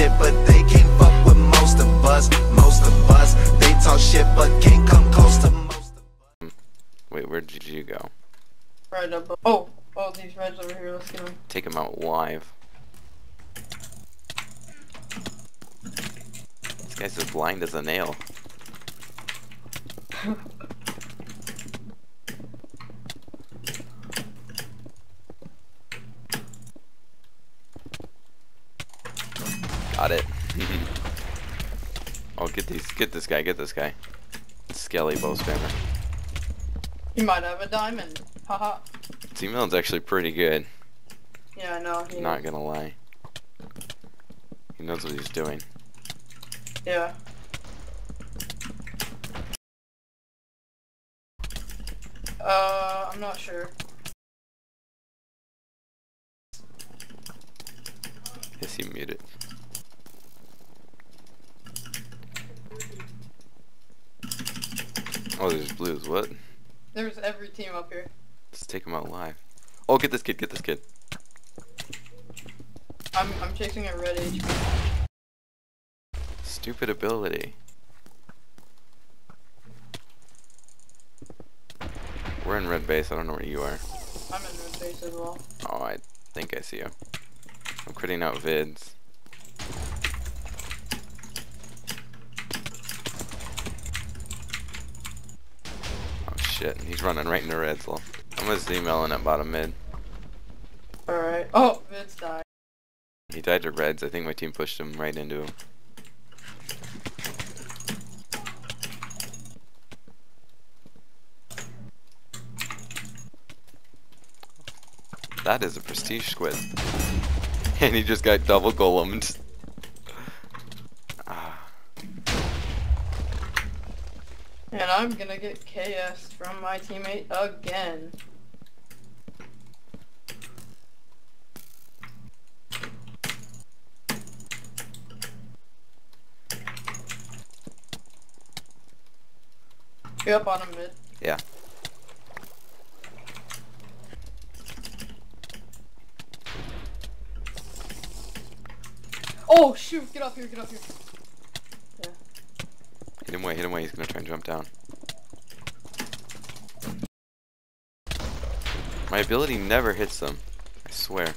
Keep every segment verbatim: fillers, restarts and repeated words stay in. shit, but they can't fuck with most of us. Most of us, they talk shit, but can't come close to most of us. Wait, where did you go? Right up. Oh, oh, these reds over here. Let's get them. Take them out live. This guy's as blind as a nail. Got it. Oh, get these, get this guy, get this guy. Skelly bow spammer. He might have a diamond. Haha. T-Milton's actually pretty good. Yeah, I know. He... Not gonna lie. He knows what he's doing. Yeah. Uh, I'm not sure. Is he muted? Oh, there's blues, what? There's every team up here. Let's take him out live. Oh, get this kid, get this kid. I'm, I'm chasing a red H P. Stupid ability. We're in red base, I don't know where you are. I'm in red base as well. Oh, I think I see you. I'm critting out vids. Shit, he's running right into red, so I'm gonna zoom Ellen at bottom mid. Alright. Oh, Vince died. He died to reds. I think my team pushed him right into him. That is a prestige squid. And he just got double golemed. And I'm gonna get K S'd from my teammate again. You up on him mid? Yeah. Oh shoot! Get up here! Get up here! Hit him away, hit him away, he's gonna try and jump down. My ability never hits them, I swear.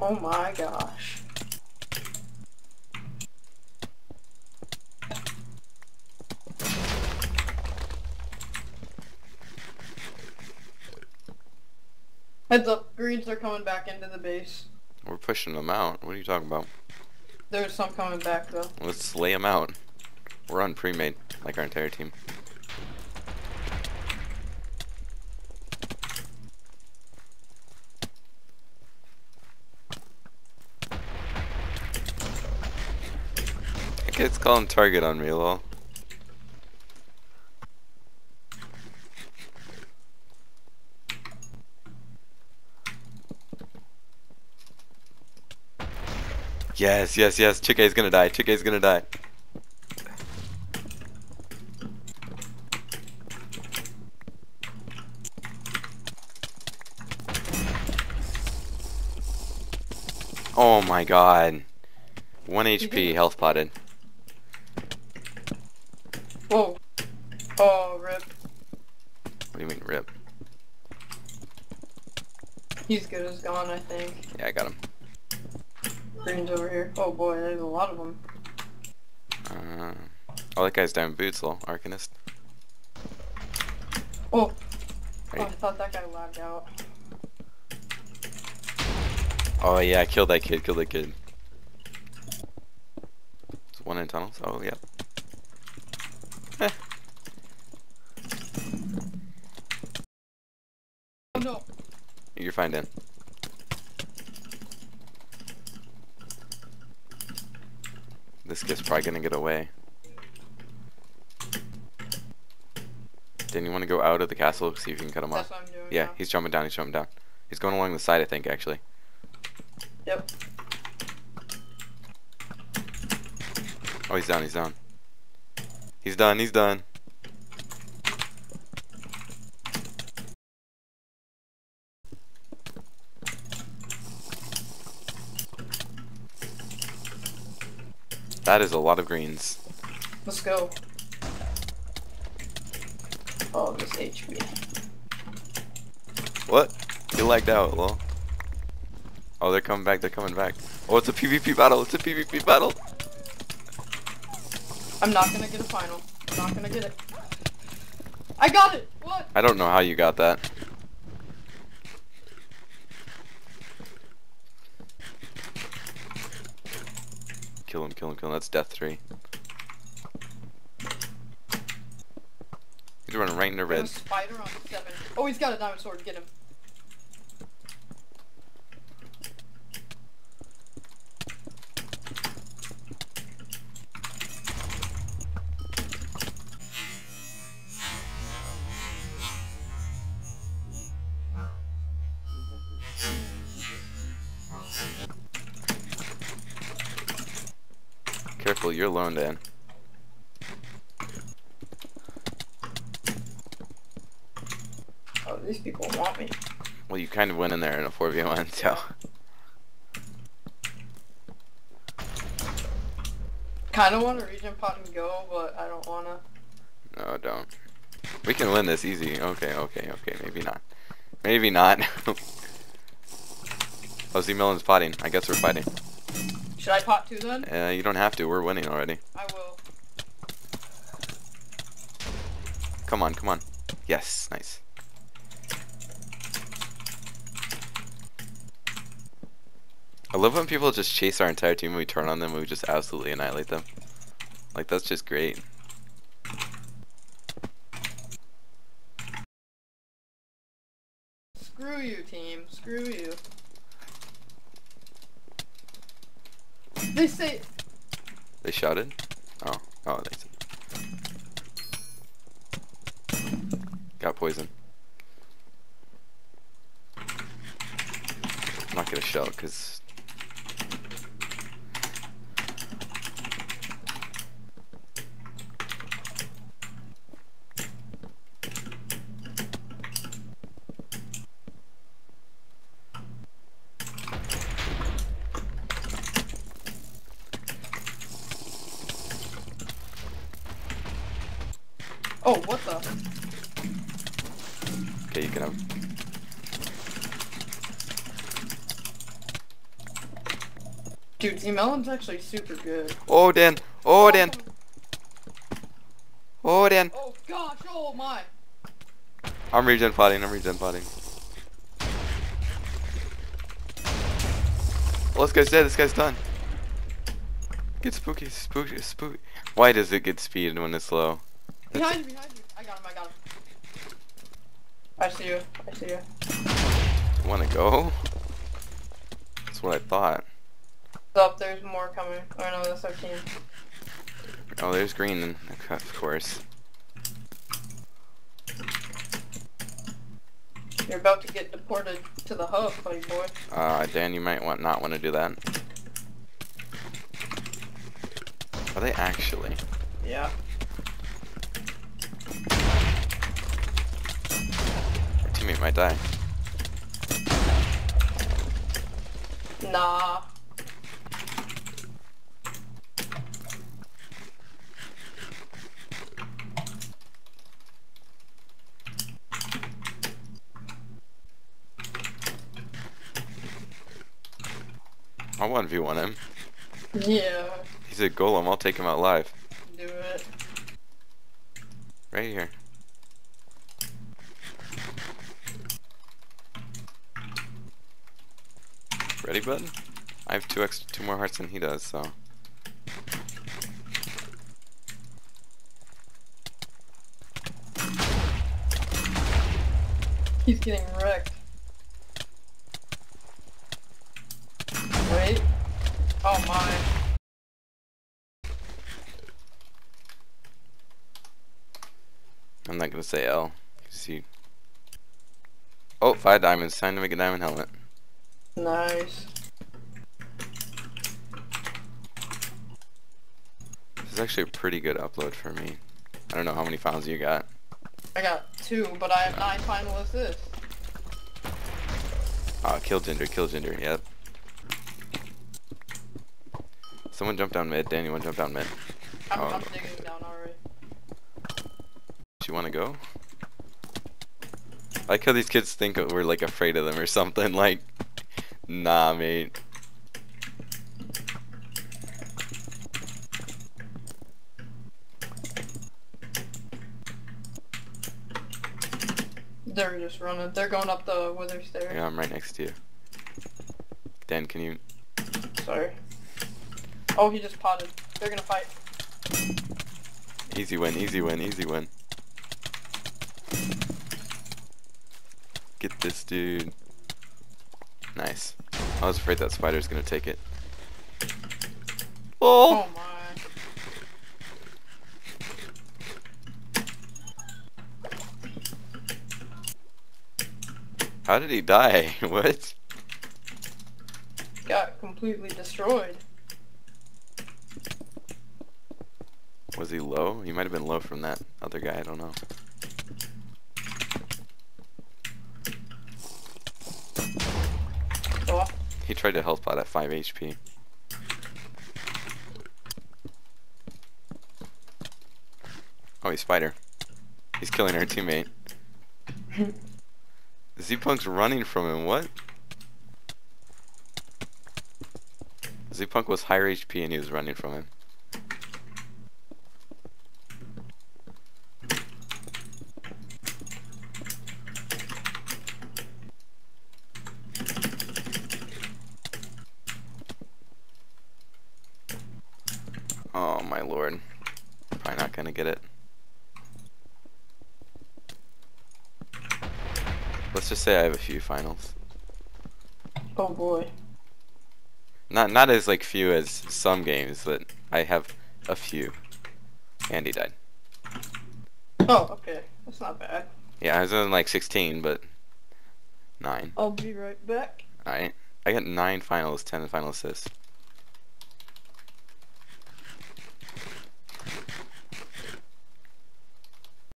Oh my gosh. Heads up, greens are coming back into the base. We're pushing them out. What are you talking about? There's some coming back though. Let's lay them out. We're on pre-made, like our entire team. That kid's calling target on me, lol. Yes, yes, yes. Chike's gonna die. Chike's gonna die. Oh my god. one H P, health potted. Whoa. Oh, rip. What do you mean, rip? He's good as gone, I think. Yeah, I got him. Green's over here. Oh boy, there's a lot of them. Uh, oh, that guy's down boots, lol. Arcanist. Oh. Right. Oh, I thought that guy lagged out. Oh yeah, kill that kid, kill that kid. There's one in tunnels? Oh, yeah. Eh. Oh no. You're fine, Dan. This kid's probably gonna get away. Dan, you wanna go out of the castle, see if you can cut him off? That's what I'm doing. Yeah, now. He's jumping down, he's jumping down. He's going along the side, I think, actually. Yep. Oh, he's down, he's down. He's done, he's done. That is a lot of greens. Let's go. Oh, this H P. What? You lagged out, lol. Oh, they're coming back, they're coming back. Oh, it's a PvP battle, it's a PvP battle! I'm not gonna get a final. I'm not gonna get it. I got it! What? I don't know how you got that. Kill him, kill him, kill him. That's death three. He's running right into red. Spider on seven. Oh, he's got a diamond sword. Get him. Careful, you're alone, Dan. Oh, these people want me. Well, you kind of went in there in a four v one, so. Kind of want to region pot and go, but I don't want to. No, don't. We can win this easy. Okay, okay, okay. Maybe not. Maybe not. Oh, Z-Melon's potting. I guess we're fighting. Should I pot too then? Uh, you don't have to. We're winning already. I will. Come on, come on. Yes, nice. I love when people just chase our entire team and we turn on them and we just absolutely annihilate them. Like, that's just great. Screw you, team. Screw you. They say. They shouted? Oh. Oh, they said. Got poison. I'm not gonna shell, because. Oh, what the? Okay, you can have. Dude, Z-Melon's actually super good. Oh, Dan. Oh, oh, Dan. Oh, Dan. Oh, gosh. Oh, my. I'm regen potting. I'm regen potting. Well, this guy's dead. This guy's done. Get spooky. Spooky. Spooky. Why does it get speed when it's low? Behind you, behind you. I got him, I got him. I see you, I see you. Wanna go? That's what I thought. Up, there's more coming. Oh no, that's our team. Oh, there's green, of course. You're about to get deported to the hub, buddy boy. Uh, Dan, you might want not want to do that. Are they actually? Yeah. Teammate might die. Nah. I one v one him. Yeah. He's a golem. I'll take him out live. Do it. Right here. Ready, bud? I have two extra, two more hearts than he does, so. He's getting wrecked. Wait. Oh my. I'm not gonna say L. See. Oh, five diamonds. Time to make a diamond helmet. Nice. This is actually a pretty good upload for me. I don't know how many finals you got. I got two, but I have nine final assists. Ah, kill Ginger, kill Ginger, yep. Someone jump down mid. Danny, one jump down mid. I'm, oh, I'm no. digging down already. Do you want to go? I like how these kids think we're like afraid of them or something. Like, nah, mate. They're just running. They're going up the wither stairs. Yeah, I'm right next to you. Dan, can you... Sorry. Oh, he just potted. They're gonna fight. Easy win, easy win, easy win. Get this dude. Nice. I was afraid that spider's gonna take it. Oh! Oh my. How did he die? What? Got completely destroyed. Was he low? He might have been low from that other guy, I don't know. Oh. He tried to health pot at five H P. Oh, he's spider. He's killing our teammate. Z-Punk's running from him, what? Z-Punk was higher H P and he was running from him. Oh my lord. Probably not gonna get it. Let's just say I have a few finals. Oh boy. Not not as like few as some games, but I have a few. And he died. Oh, okay. That's not bad. Yeah, I was in like sixteen, but nine. I'll be right back. Alright. I got nine finals, ten final assists.